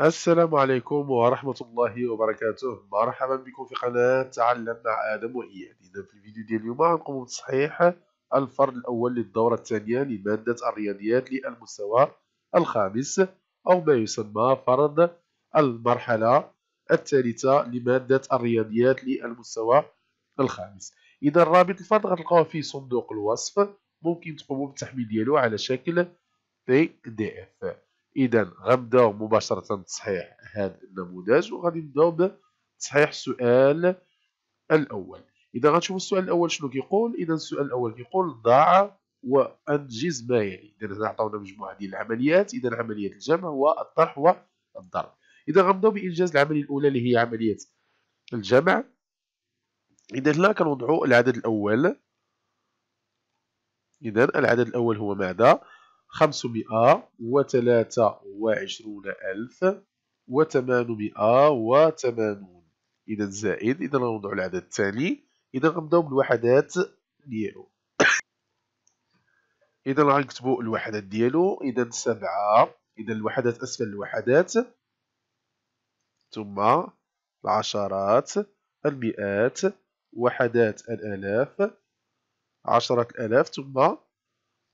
السلام عليكم ورحمة الله وبركاته. مرحبا بكم في قناة تعلم مع أدم وإياد. إذا في الفيديو ديال اليوم غنقوم بتصحيح الفرض الأول للدورة الثانية لمادة الرياضيات للمستوى الخامس أو ما يسمى فرض المرحلة الثالثة لمادة الرياضيات للمستوى الخامس. إذا الرابط الفرض غتلقاوه في صندوق الوصف، ممكن تقوموا بالتحميل ديالو على شكل PDF. إذا غنبداو مباشرة بتصحيح هذا النموذج وغادي نبداو بتصحيح السؤال الأول. إذا غنشوفوا السؤال الأول شنو كيقول؟ إذا السؤال الأول كيقول ضع وأنجز ما يلي. إذا عطاونا مجموعة ديال العمليات، إذا عملية الجمع والطرح والضرب. إذا غنبداو بإنجاز العملية الأولى اللي هي عملية الجمع. إذا هنا كنوضعوا العدد الأول. إذا العدد الأول هو ماذا؟ 523,880. إذا زائد، إذا غنوضعوا العدد الثاني، إذا غنبداو بالوحدات ديالو. إذا غنكتبوا الوحدات ديالو، إذا 7، إذا الوحدات أسفل الوحدات، ثم العشرات، المئات، وحدات الآلاف، 10,000، ثم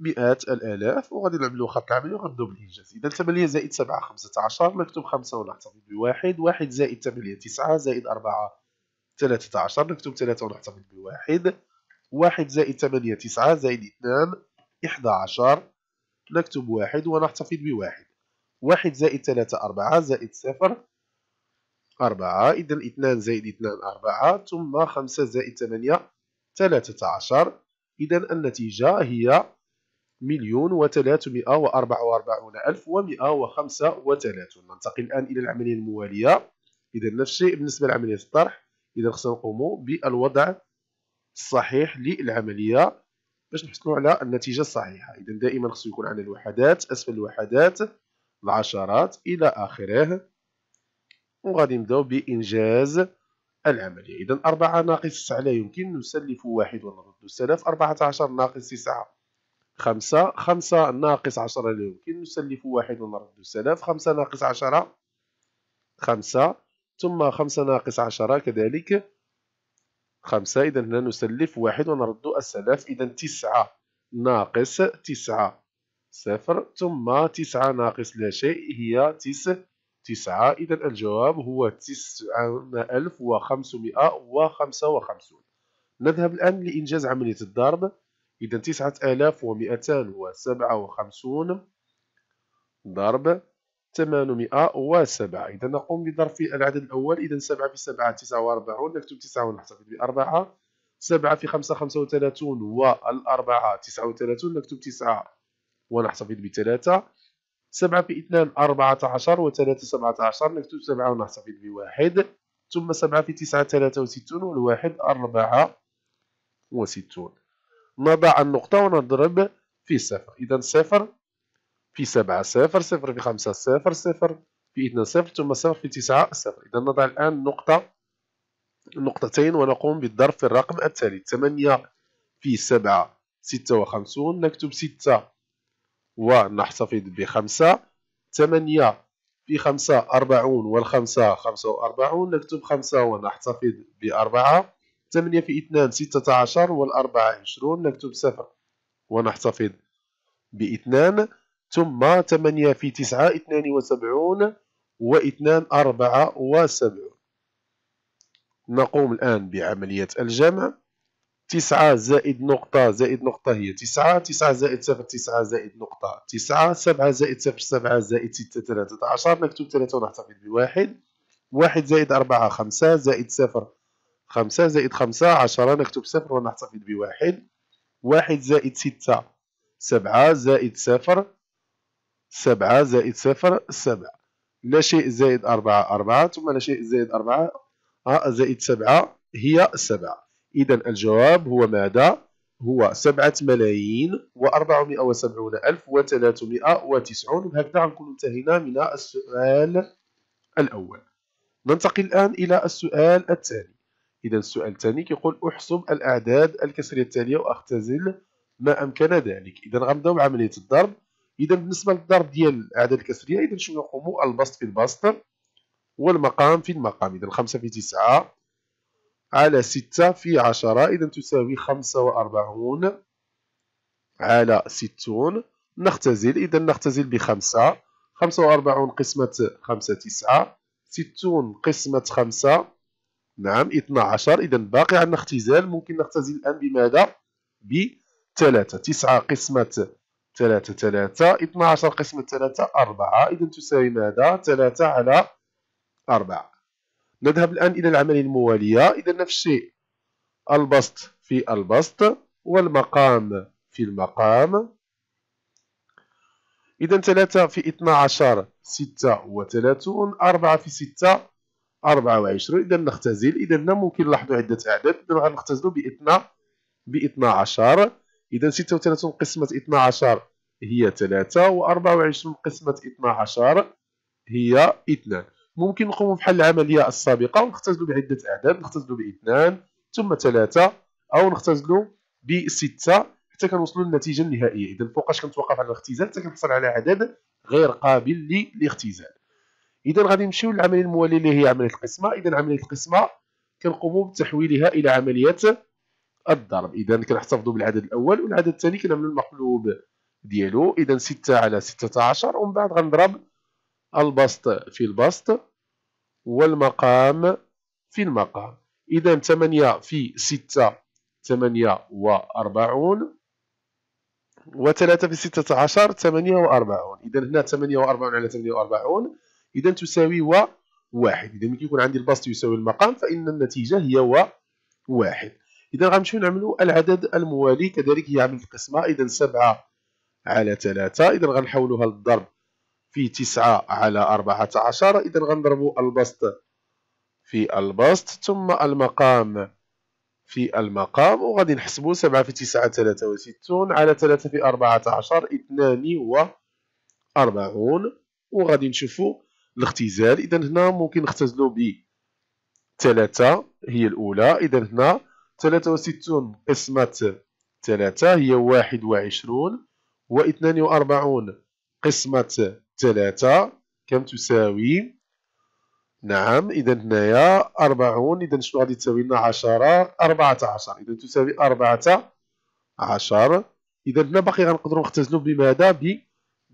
مئات الآلاف، وغادي نعملو خط العملي وغنبداو بالإنجاز. إذا 8 زائد 7 15، نكتب 5 ونحتفظ بواحد. 1 زائد 8 9 زائد 4 13، نكتب 3 ونحتفظ بواحد. 1 زائد 8 9 زائد 2 11، نكتب 1 ونحتفظ بواحد. 1 زائد 3 4 زائد 0 4. إذا 2 زائد 2 4، ثم 5 زائد 8 13. إذا النتيجة هي 1,344,135. ننتقل الآن إلى العملية الموالية. إذا نفس الشيء بالنسبة لعملية الطرح. إذا خصنا نقوموا بالوضع الصحيح للعملية باش نحصلوا على النتيجة الصحيحة. إذا دائما خصو يكون عندنا الوحدات أسفل الوحدات، العشرات إلى آخره، وغادي نبداو بإنجاز العملية. إذا 4 - 9 لا يمكن، نسلف 1 ونرد السلف. 14 - 9 5. 5 - 10 لا يمكن، نسلف 1 ونرد السلف. 5 - 10 5، ثم 5 - 10 كذلك 5. إذا هنا نسلف 1 ونرد السلف. إذا 9 - 9 0، ثم 9 - لا شيء هي 9. إذا الجواب هو 9,555. نذهب الآن لإنجاز عملية الضرب. إذا 9,257 ضرب 807. إذا نقوم بضرب في العدد الأول. إذا 7 في 7 49، نكتب 9 ونحتفظ ب4. 7 في 5 35، و4 39، نكتب 9 ونحتفظ ب3. 7 في 2 14، و3 17، نكتب 7 ونحتفظ ب1. ثم 7 في 9 63، والواحد 64. نضع النقطة ونضرب في 0. إذا 0 في 7 0، 0 في 5 0، 0 في 2 0، ثم 0 في 9 0. إذا نضع الآن نقطتين ونقوم بالضرب في الرقم التالي. 8 في 7 56، نكتب 6 ونحتفظ ب5. 8 في 5 40، والخمسة 45، نكتب 5 ونحتفظ ب4. 8 في 2 16، والأربعة 20، نكتب 0 ونحتفظ ب2. ثم 8 في 9 72، و2 74. نقوم الآن بعملية الجمع. 9 زائد نقطة هي 9. 9 زائد 0 9 زائد نقطة 9. 7 زائد 0 7 زائد 6 13، نكتب 3 ونحتفظ ب1. 1 زائد 4 5 زائد 0 5 زائد 5 10، نكتب 0 ونحتفظ بواحد. 1 زائد 6 7 زائد 0 7 زائد 0 7. لا شيء زائد 4 4، ثم لا شيء زائد 4 زائد 7 هي 7. إذا الجواب هو ماذا؟ هو 7,470,390. وهكذا نكون انتهينا من السؤال الأول. ننتقل الآن إلى السؤال الثاني. إذا السؤال الثاني كيقول احسب الأعداد الكسرية التالية واختزل ما أمكن ذلك. إذا غنبداو بعملية الضرب. اذا بالنسبه للضرب ديال الاعداد الكسريه اذا شنو نقوموا؟ البسط في البسط والمقام في المقام. اذا 5 في 9 على 6 في 10 اذا تساوي 45 على 60. نختزل، اذا نختزل ب5، 45 قسمة 5 9، 60 قسمة 5 نعم 12. اذا باقي عندنا اختزال، ممكن نختزل الان بماذا؟ ب3. 9 قسمة 3 3، 12 قسمة 3 4، اذا تساوي ماذا؟ 3 على 4. نذهب الآن إلى العملية الموالية، إذا نفس الشيء البسط في البسط والمقام في المقام. إذا 3 في 12 36، 4 في 6 24. إذا نختزل، إذا ممكن نلاحظوا عدة أعداد، إذا غنختزلوا ب 12. إذا 36 قسمة 12 هي 3، و 24 قسمة 12 هي 2. ممكن نقوم بحل العملية السابقة ونختزلوا بعدة أعداد، نختزلوا ب2 ثم 3 أو نختزلوا ب6 حتى كنوصلوا للنتيجة النهائية. إذا فوقاش كنتوقف على الاختزال حتى كنحصل على عدد غير قابل للاختزال. إذا غادي نمشيو للعملية الموالية اللي هي عملية القسمة. إذا عملية القسمة كنقوموا بتحويلها إلى عملية الضرب. إذا كنحتفظوا بالعدد الأول والعدد الثاني كنعملوا المقلوب ديالو. إذا 6 على 16 ومن بعد غنضرب البسط في البسط والمقام في المقام. إذا 8 في 6 48، و3 في 16 48. إذا هنا 48 على 48 إذا تساوي 1. إذا ملي كيكون عندي البسط يساوي المقام فإن النتيجة هي 1. إذا غنمشيو نعملو العدد الموالي كذلك هي عملية القسمة. إذا 7 على 3 إذا غنحولوها للضرب في 9 على 14. إذا غنضربوا البسط في البسط ثم المقام في المقام وغادي نحسبوا 7 في 9 63 على 3 في 14 42 وغادي نشوفوا الاختزال. إذا هنا ممكن نختزلوا ب 3 هي الأولى. إذا هنا 63 قسمة 3 هي 21 و 42 قسمة 3 كم تساوي؟ نعم إذا هنايا 40. إذا شنو غادي تساوي لنا؟ 10 14. إذا تساوي 14. إذا هنا باقي غنقدروا نختزلوا بماذا؟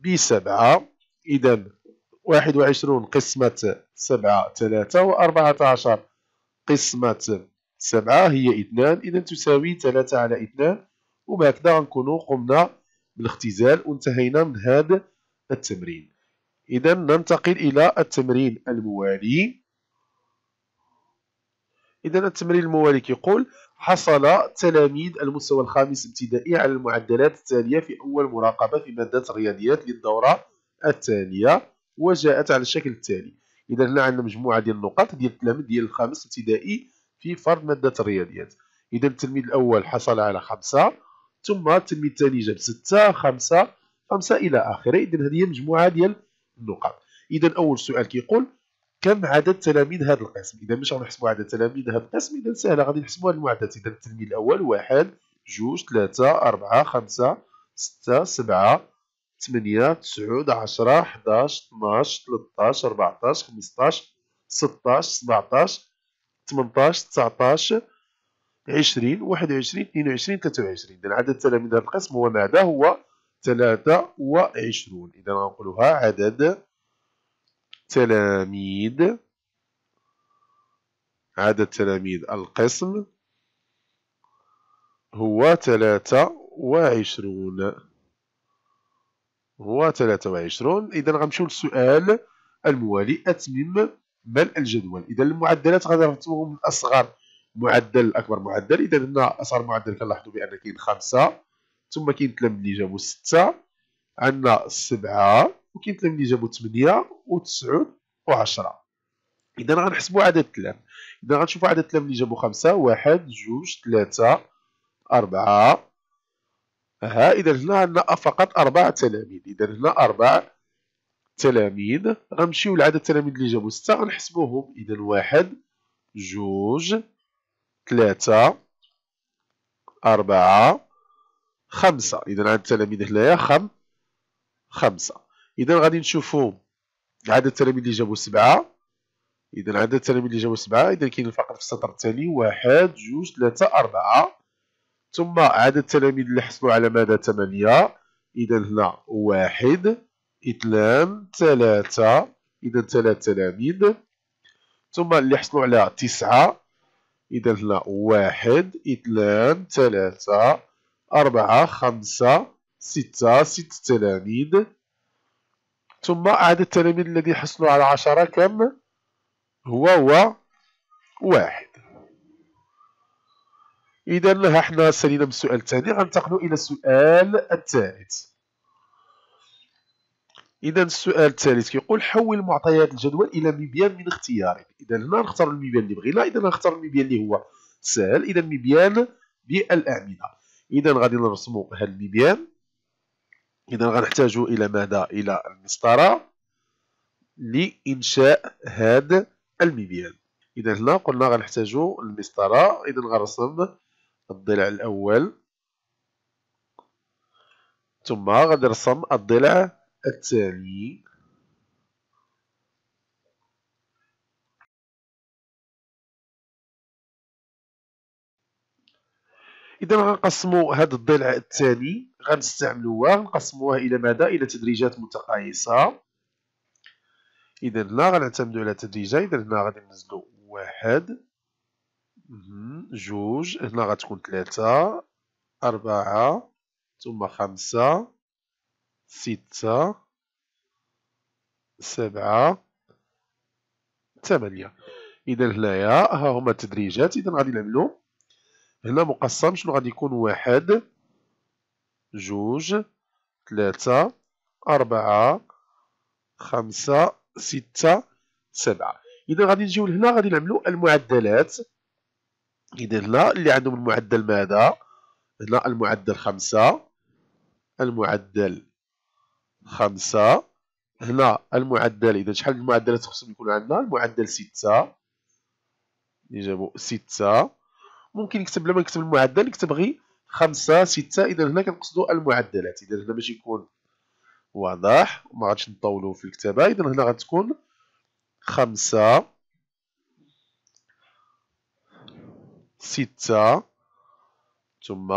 ب7. إذا 21 قسمة 7 3 و14 قسمة 7 هي 2. إذا تساوي 3 على 2 وبهكذا غنكونوا قمنا بالاختزال وانتهينا من هذا التمرين. إذا ننتقل إلى التمرين الموالي. إذا التمرين الموالي كيقول حصل تلاميذ المستوى الخامس ابتدائي على المعدلات التالية في أول مراقبة في مادة الرياضيات للدورة الثانية وجاءت على الشكل التالي. إذا هنا عندنا مجموعة ديال النقط ديال التلاميذ ديال الخامس ابتدائي في فرض مادة الرياضيات. إذا التلميذ الأول حصل على 5 ثم التلميذ الثاني جاب 6 5 إلى آخره. إذا هذه مجموعة ديال النقط. إذا أول سؤال كيقول كم عدد تلاميذ هذا القسم؟ إذا مش غنحسبوا عدد تلاميذ هذا القسم، إذا سهلة غادي نحسبوها المعدات. إذا التلميذ الأول 1 2 3 4 5 6 7 8 9 10 11 12 13 14 15 16 17 18 19 20 21 22 23. إذا عدد تلاميذ هذا القسم هو ماذا؟ هو 23. إذا غنقولوها عدد تلاميذ القسم هو 23. إذا غنمشيو للسؤال الموالي أتمم ملء الجدول. إذا المعدلات غادي نرتبوهم من الأصغر معدل الأكبر معدل. إذا هنا أصغر معدل كنلاحظوا بأن كاين 5 ثم كاين التلاميذ اللي جابوا 6 عندنا 7 وكاين التلاميذ اللي جابوا 8 و9 و10. إذا غنحسبوا عدد التلاميذ. إذا غنشوفوا عدد التلاميذ اللي جابوا 5 1 2 3 4 ها. إذا هنا عندنا فقط 4 تلاميذ. إذا هنا 4 تلاميذ. غنمشيو لعدد التلاميذ اللي جابوا 6 غنحسبوهم. إذا 1 2 3 4 5. إذا عند التلاميذ هنايا 5. إذا غادي نشوفوا عدد التلاميذ اللي جابوا 7. إذا عدد التلاميذ اللي جابوا 7، إذا كاين الفقرة في السطر التالي 1 2 3 4. ثم عدد التلاميذ اللي حصلوا على مدى 8، إذا هنا 1 2 3، إذا 3 تلاميذ. ثم اللي حصلوا على 9، إذا هنا 1 2 3 4 5 6 تلاميذ. ثم عدد التلاميذ الذي حصلوا على 10 كم هو 1. إذا احنا سالينا من السؤال الثاني، غننتقلوا إلى السؤال الثالث. إذا السؤال الثالث كيقول حول معطيات الجدول إلى مبيان من اختيارك. إذا هنا نختار المبيان اللي بغينا، إذا نختار المبيان اللي هو سهل، إذا مبيان بالأعمدة. إذا غادي نرسموا هذا المبيان، إذا غنحتاجوا إلى ماذا؟ إلى المسطرة لإنشاء هذا المبيان. إذا هنا قلنا غنحتاجوا المسطرة، إذا غنرسم الضلع الأول، ثم غادي نرسم الضلع التالي، إذا غنقسموا هذا الضلع التالي، غنستعملوها غنقسموها إلى ماذا؟ إلى تدريجات متقايسة. إذا هنا غنعتمدوا على تدريجة، إذا هنا غادي ننزلوا 1 2، هنا غتكون 3 4 ثم 5 6 7 8. إذا هنايا ها هما التدريجات، إذا غادي نعملو هنا مقسم، شنو غادي يكون 1 2 3 4 5 6 7. إذا غادي نجيو لهنا غادي نعملو المعدلات، إذا هنا اللي عندهم المعدل ماذا؟ هنا المعدل 5، المعدل 5، هنا المعدل، إذا شحال من المعدلات خصهم يكون عندنا؟ المعدل 6، جابوا 6. ممكن نكتب لما نكتب المعدل نكتب غير 5 6، إذا هنا كنقصدوا المعدلات. إذا هنا باش يكون واضح وما غاديش نطولوا في الكتابة، إذا هنا غتكون 5 6 ثم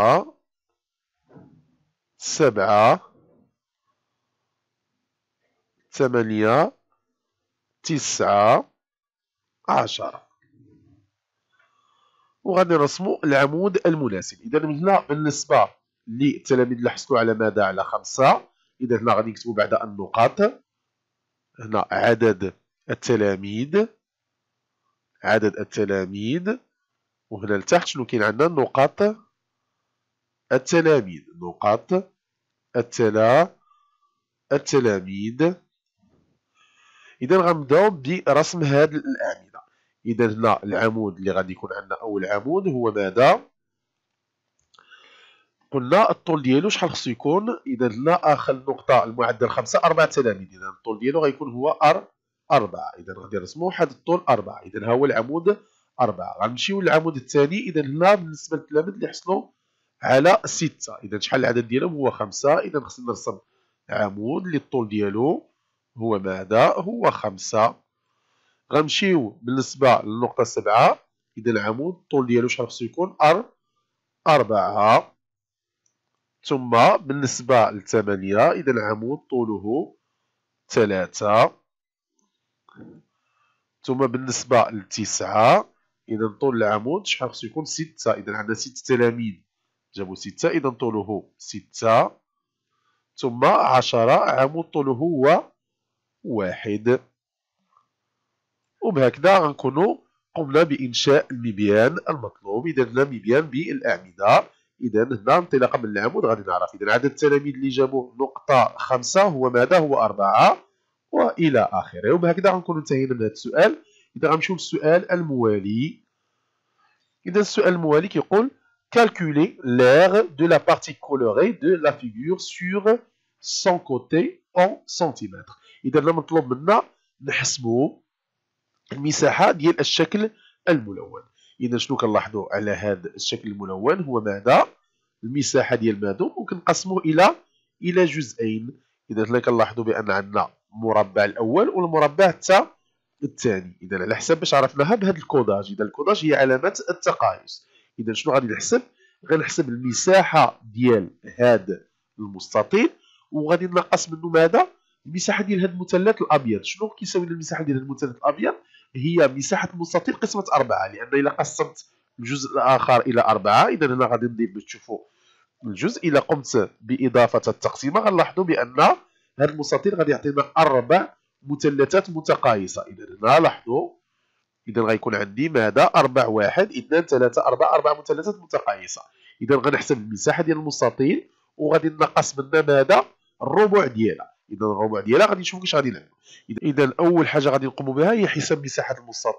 7 8 9 10. وغادي نرسموا العمود المناسب. إذا من هنا بالنسبة للتلاميذ اللي حصلوا على ماذا؟ على 5، إذا هنا غادي نكتبوا بعد النقاط هنا عدد التلاميذ، عدد التلاميذ، وهنا لتحت شنو كاين عندنا؟ نقاط التلاميذ، نقاط التلاميذ. إذا غنبداو برسم هاد الأعمدة. إذا هنا العمود اللي غادي يكون عندنا أول عمود هو ماذا؟ قلنا الطول ديالو شحال خصو يكون؟ إذا هنا آخر نقطة المعدل 5 4 تلاميذ، إذا الطول ديالو غيكون هو 4. إذا غادي نرسمو واحد الطول 4، إذا ها هو العمود 4. غنمشيو للعمود الثاني، إذا هنا بالنسبة للتلاميذ اللي حصلوا على 6، إذا شحال العدد ديالهم؟ هو 5، إذا خصنا نرسم عمود اللي الطول ديالو هو ماذا؟ هو 5. غنمشيو بالنسبة للنقطة 7، إذا العمود الطول ديالو شحال خصو يكون؟ 4. ثم بالنسبة ل8، إذا العمود طوله 3. ثم بالنسبة ل9، إذا طول العمود شحال خصو يكون؟ 6، إذا عندنا 6 تلاميذ جابوا 6، إذا طوله 6. ثم 10، عمود طوله هو 1. وبهكذا غنكونوا قمنا بإنشاء المبيان المطلوب. إذا هنا مبيان بالأعمدة، إذا هنا انطلاقا من العمود غادي نعرف. إذا عدد التلاميذ اللي جابوا نقطة 5 هو ماذا؟ هو 4 وإلى آخره. وبهكذا غنكونوا انتهينا من هذا السؤال. إذا غنمشيو للسؤال الموالي. إذا السؤال الموالي كيقول calculer l'aire de la partie colorée de la figure sur son côté en centimètres. إذا مطلوب منا نحسبوا المساحة ديال الشكل الملون. إذا شنو كنلاحظوا على هذا الشكل الملون؟ هو ماذا؟ المساحة ديال مادو ممكن نقسموه إلى جزئين. إذا تلا كنلاحظوا بأن عندنا المربع الأول والمربع حتى الثاني. إذا على حساب باش عرفناها بهذا الكوداج. إذا الكوداج هي علامة التقايس. إذا شنو غادي نحسب؟ غنحسب المساحة ديال هذا المستطيل وغادي ننقص منه ماذا؟ المساحة ديال هذا المثلث الأبيض. شنو كيساوي المساحة ديال هذا المثلث الأبيض؟ هي مساحة المستطيل قسمة 4، لأن إلا قسمت الجزء الآخر إلى 4. إذا هنا غادي نضيف باش تشوفوا الجزء. إلا قمت بإضافة التقسيمة غنلاحظوا بأن هذا المستطيل غادي يعطينا 4 مثلثات متقايسة. إذا هنا لاحظوا إذا غيكون عندي ماذا؟ 4 مثلثات متقايسة. إذا غنحسب المساحة ديال المستطيل وغادي ننقص منها ماذا؟ الربع ديالها. إذا الربع ديالها غادي نشوف كيفاش غادي نعملو. إذا أول حاجة غادي نقوموا بها هي حساب مساحة المستطيل.